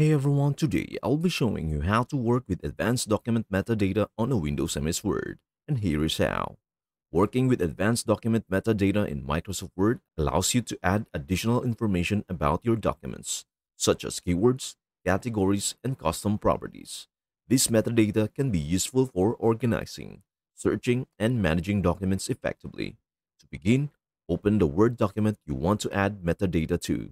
Hey everyone, today I'll be showing you how to work with advanced document metadata on a Windows MS Word, and here is how. Working with advanced document metadata in Microsoft Word allows you to add additional information about your documents, such as keywords, categories, and custom properties. This metadata can be useful for organizing, searching, and managing documents effectively. To begin, open the Word document you want to add metadata to.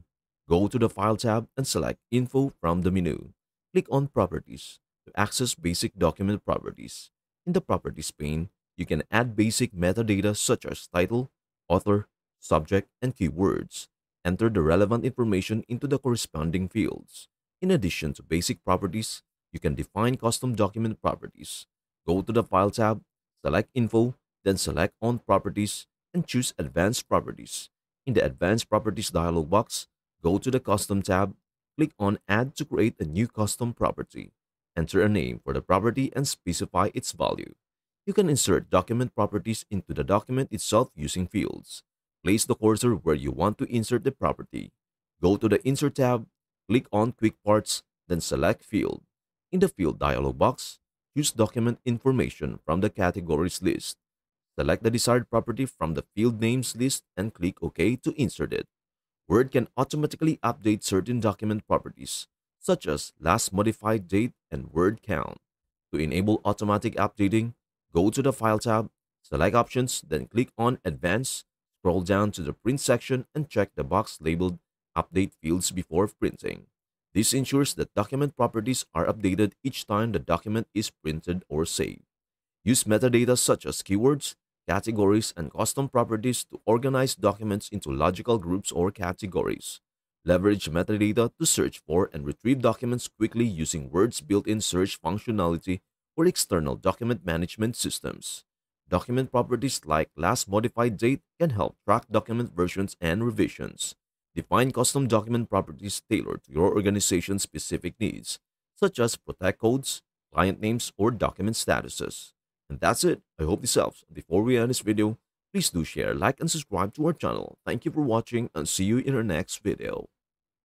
Go to the File tab and select Info from the menu. Click on Properties to access basic document properties. In the Properties pane, you can add basic metadata such as title, author, subject, and keywords. Enter the relevant information into the corresponding fields. In addition to basic properties, you can define custom document properties. Go to the File tab, select Info, then select on Properties and choose Advanced Properties. In the Advanced Properties dialog box, go to the Custom tab, click on Add to create a new custom property. Enter a name for the property and specify its value. You can insert document properties into the document itself using fields. Place the cursor where you want to insert the property. Go to the Insert tab, click on Quick Parts, then select Field. In the Field dialog box, choose Document Information from the Categories list. Select the desired property from the Field Names list and click OK to insert it. Word can automatically update certain document properties, such as last modified date and word count. To enable automatic updating, go to the File tab, select Options, then click on Advanced, scroll down to the Print section and check the box labeled Update Fields before printing. This ensures that document properties are updated each time the document is printed or saved. Use metadata such as keywords, categories, and custom properties to organize documents into logical groups or categories. Leverage metadata to search for and retrieve documents quickly using Word's built-in search functionality or external document management systems. Document properties like last modified date can help track document versions and revisions. Define custom document properties tailored to your organization's specific needs, such as protect codes, client names, or document statuses. And that's it. I hope this helps. Before we end this video, please do share, like, and subscribe to our channel. Thank you for watching and see you in our next video.